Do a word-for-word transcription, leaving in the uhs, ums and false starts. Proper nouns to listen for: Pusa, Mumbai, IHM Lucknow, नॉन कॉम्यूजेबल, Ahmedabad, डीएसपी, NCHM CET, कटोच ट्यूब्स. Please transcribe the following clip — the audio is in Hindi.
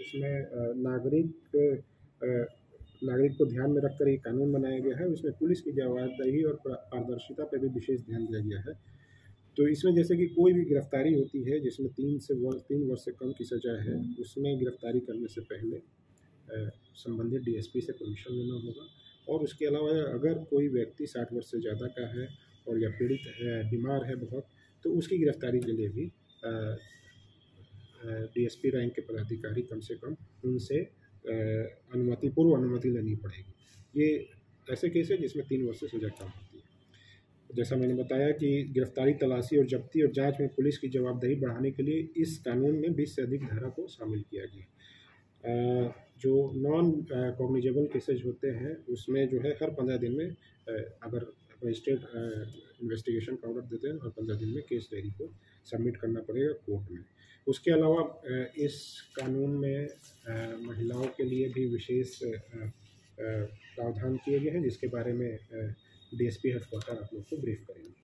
इसमें नागरिक नागरिक को ध्यान में रखकर ये कानून बनाया गया है। इसमें पुलिस की जवाबदारी और पारदर्शिता पर भी विशेष ध्यान दिया गया है। तो इसमें जैसे कि कोई भी गिरफ्तारी होती है जिसमें तीन से वर्ष तीन वर्ष से कम की सजा है, उसमें गिरफ्तारी करने से पहले संबंधित डीएसपी से परमिशन लेना होगा। और उसके अलावा अगर कोई व्यक्ति साठ वर्ष से ज़्यादा का है और या पीड़ित है, बीमार है बहुत, तो उसकी गिरफ्तारी के लिए भी डीएसपी रैंक के पदाधिकारी कम से कम उनसे अनुमति पूर्व अनुमति लेनी पड़ेगी। ये ऐसे केस है जिसमें तीन वर्ष से सजा कम होती है। जैसा मैंने बताया कि गिरफ्तारी, तलाशी और जब्ती और जांच में पुलिस की जवाबदेही बढ़ाने के लिए इस कानून में बीस से अधिक धारा को शामिल किया गया। जो नॉन कॉम्यूजेबल केसेज होते हैं उसमें जो है हर पंद्रह दिन में अगर मजिस्ट्रेट इन्वेस्टिगेशन का ऑर्डर देते हैं और पंद्रह दिन में केस डायरी को सबमिट करना पड़ेगा कोर्ट में। उसके अलावा इस कानून में महिलाओं के लिए भी विशेष प्रावधान किए गए हैं, जिसके बारे में डीएसपी हेडक्वार्टर आप लोग को ब्रीफ करेंगे।